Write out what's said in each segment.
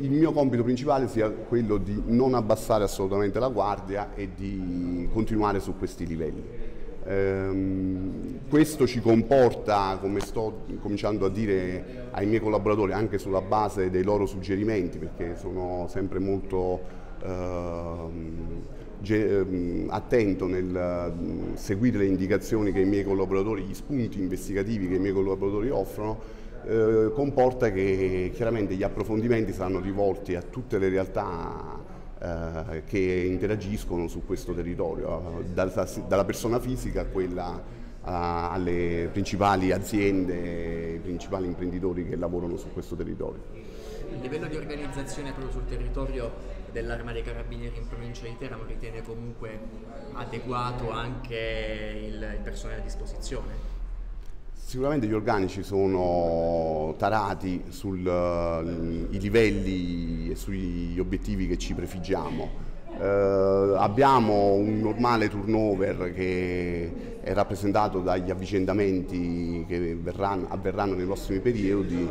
Il mio compito principale sia quello di non abbassare assolutamente la guardia e di continuare su questi livelli. Questo ci comporta, come sto cominciando a dire ai miei collaboratori, anche sulla base dei loro suggerimenti, perché sono sempre molto attento nel seguire le indicazioni che i miei collaboratori, gli spunti investigativi che i miei collaboratori offrono, comporta che chiaramente gli approfondimenti saranno rivolti a tutte le realtà che interagiscono su questo territorio, dalla persona fisica a quella alle principali aziende, ai principali imprenditori che lavorano su questo territorio. Il livello di organizzazione proprio sul territorio dell'Arma dei Carabinieri in provincia di Teramo ritiene comunque adeguato anche il personale a disposizione? Sicuramente gli organici sono tarati sui livelli e sugli obiettivi che ci prefiggiamo. Abbiamo un normale turnover che è rappresentato dagli avvicendamenti che avverranno nei prossimi periodi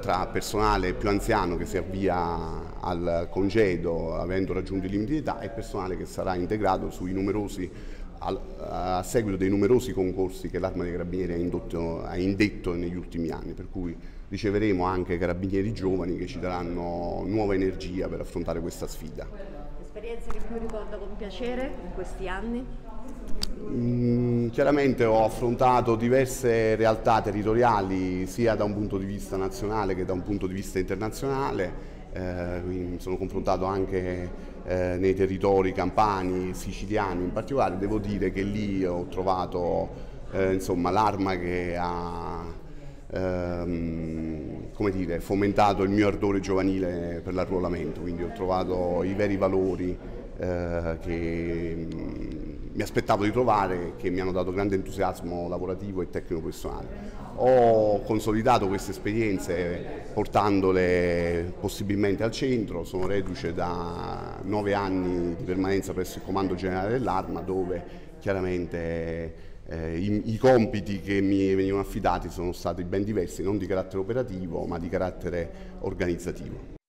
tra personale più anziano che si avvia al congedo avendo raggiunto i limiti di età e personale che sarà integrato sui numerosi a seguito dei numerosi concorsi che l'Arma dei Carabinieri ha indetto negli ultimi anni, per cui riceveremo anche carabinieri giovani che ci daranno nuova energia per affrontare questa sfida. L'esperienza che più ricordo con piacere in questi anni? Chiaramente ho affrontato diverse realtà territoriali sia da un punto di vista nazionale che da un punto di vista internazionale. Mi sono confrontato anche nei territori campani, siciliani in particolare. Devo dire che lì ho trovato l'Arma che ha come dire, fomentato il mio ardore giovanile per l'arruolamento, quindi ho trovato i veri valori che mi aspettavo di trovare, che mi hanno dato grande entusiasmo lavorativo e tecnico-personale. Ho consolidato queste esperienze portandole possibilmente al centro. Sono reduce da 9 anni di permanenza presso il Comando Generale dell'Arma, dove chiaramente i compiti che mi venivano affidati sono stati ben diversi, non di carattere operativo ma di carattere organizzativo.